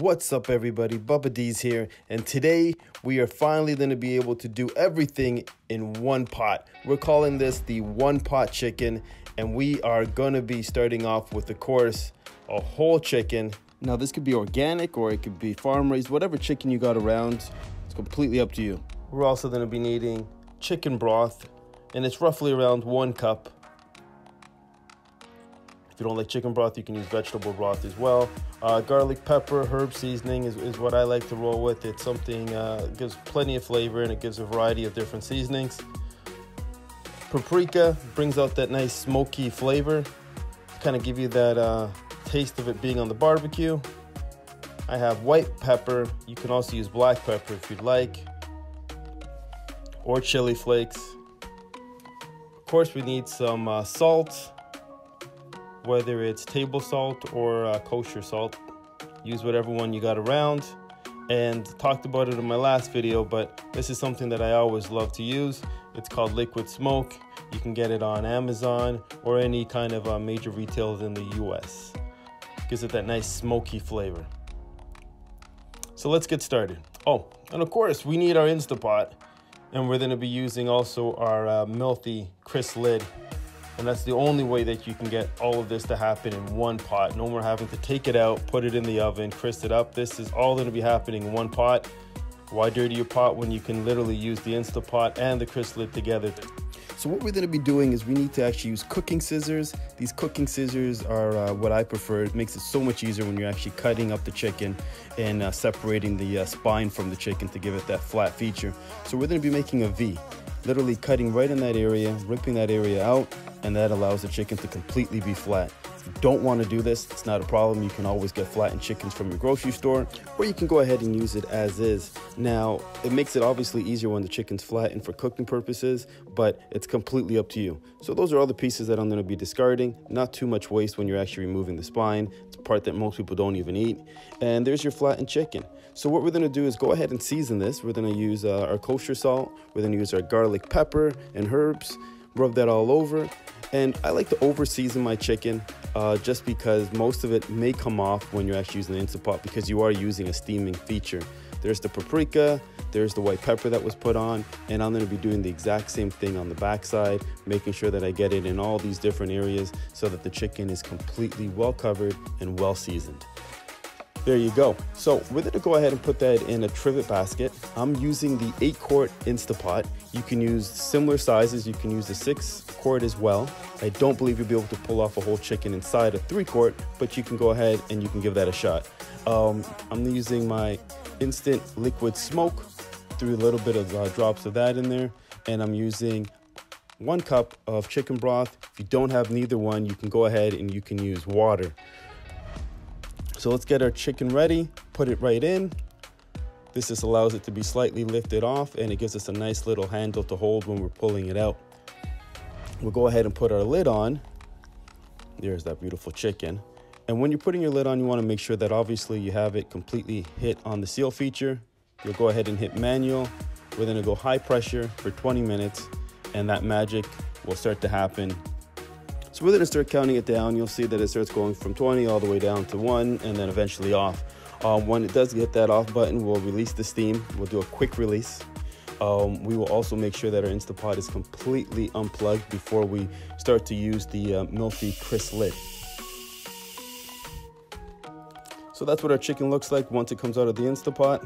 What's up everybody, Babadees here, and today we are finally going to be able to do everything in one pot. We're calling this the one pot chicken, and we are going to be starting off with, of course, a whole chicken. Now this could be organic or it could be farm raised, whatever chicken you got around, it's completely up to you. We're also going to be needing chicken broth, and it's roughly around 1 cup. If you don't like chicken broth, you can use vegetable broth as well. Garlic, pepper, herb seasoning is what I like to roll with. It's something gives plenty of flavor, and it gives a variety of different seasonings. Paprika brings out that nice smoky flavor, kind of give you that taste of it being on the barbecue. I have white pepper. You can also use black pepper if you'd like, or chili flakes. Of course, we need some salt. Whether it's table salt or kosher salt, use whatever one you got around. And talked about it in my last video, but this is something that I always love to use. It's called liquid smoke. You can get it on Amazon or any kind of major retailer in the US. Gives it that nice smoky flavor. So let's get started. Oh, and of course we need our Instant Pot, and we're gonna be using also our Mealthy CrispLid. And that's the only way that you can get all of this to happen in one pot. No more having to take it out, put it in the oven, crisp it up. This is all going to be happening in one pot. Why dirty your pot when you can literally use the Instant Pot and the CrispLid together? So what we're going to be doing is we need to actually use cooking scissors. These cooking scissors are what I prefer. It makes it so much easier when you're actually cutting up the chicken and separating the spine from the chicken to give it that flat feature. So we're going to be making a V, literally cutting right in that area, ripping that area out, and that allows the chicken to completely be flat. If you don't want to do this, it's not a problem. You can always get flattened chickens from your grocery store, or you can go ahead and use it as is. Now, it makes it obviously easier when the chicken's flattened for cooking purposes, but it's completely up to you. So those are all the pieces that I'm going to be discarding. Not too much waste when you're actually removing the spine. It's a part that most people don't even eat. And there's your flattened chicken. So what we're going to do is go ahead and season this. We're going to use our kosher salt. We're going to use our garlic, pepper, and herbs. Rub that all over. And I like to over season my chicken just because most of it may come off when you're actually using the Instant Pot, because you are using a steaming feature. There's the paprika, there's the white pepper that was put on, and I'm gonna be doing the exact same thing on the backside, making sure that I get it in all these different areas so that the chicken is completely well covered and well seasoned. There you go. So we're going to go ahead and put that in a trivet basket. I'm using the 8-quart Instant Pot. You can use similar sizes. You can use the 6-quart as well. I don't believe you'll be able to pull off a whole chicken inside a 3-quart, but you can go ahead and you can give that a shot. I'm using my instant liquid smoke, threw a little bit of drops of that in there, and I'm using 1 cup of chicken broth. If you don't have neither one, you can go ahead and you can use water. So let's get our chicken ready, put it right in. This just allows it to be slightly lifted off, and it gives us a nice little handle to hold when we're pulling it out. We'll go ahead and put our lid on. There's that beautiful chicken. And when you're putting your lid on, you wanna make sure that obviously you have it completely hit on the seal feature. You'll go ahead and hit manual. We're gonna go high pressure for 20 minutes, and that magic will start to happen. So we're gonna start counting it down. You'll see that it starts going from 20 all the way down to 1, and then eventually off. When it does hit that off button, we'll release the steam. We'll do a quick release. We will also make sure that our Instant Pot is completely unplugged before we start to use the Mealthy CrispLid. So that's what our chicken looks like once it comes out of the Instant Pot.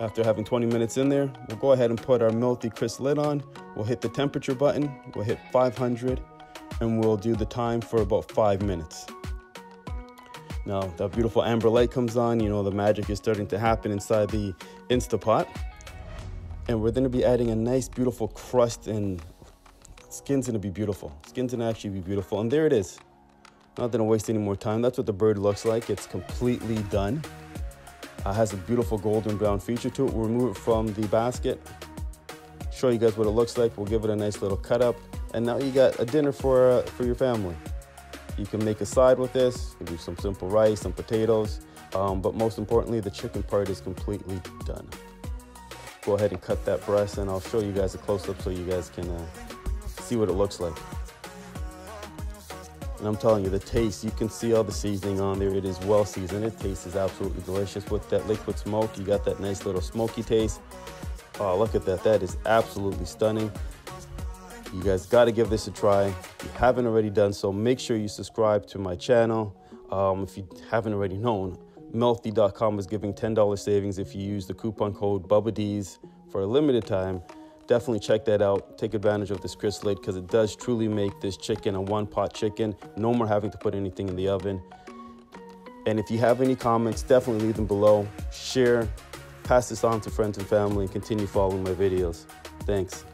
After having 20 minutes in there, we'll go ahead and put our Mealthy CrispLid on. We'll hit the temperature button. We'll hit 500. And we'll do the time for about 5 minutes. Now that beautiful amber light comes on, you know the magic is starting to happen inside the Instant Pot. And we're gonna be adding a nice beautiful crust, and skin's gonna be beautiful. Skin's gonna actually be beautiful, and there it is. Not gonna waste any more time. That's what the bird looks like. It's completely done. Has a beautiful golden brown feature to it. We'll remove it from the basket, show you guys what it looks like. We'll give it a nice little cut up. And now you got a dinner for your family. You can make a side with this. You can do some simple rice, some potatoes. But most importantly, the chicken part is completely done. Go ahead and cut that breast, and I'll show you guys a close-up so you guys can see what it looks like. And I'm telling you, the taste, you can see all the seasoning on there. It is well seasoned. It tastes absolutely delicious with that liquid smoke. You got that nice little smoky taste. Oh, look at that. That is absolutely stunning. You guys got to give this a try. If you haven't already done so, make sure you subscribe to my channel. If you haven't already known, Mealthy.com is giving $10 savings if you use the coupon code Babadees for a limited time. Definitely check that out. Take advantage of this CrispLid because it does truly make this chicken a one-pot chicken. No more having to put anything in the oven. And if you have any comments, definitely leave them below. Share, pass this on to friends and family, and continue following my videos. Thanks.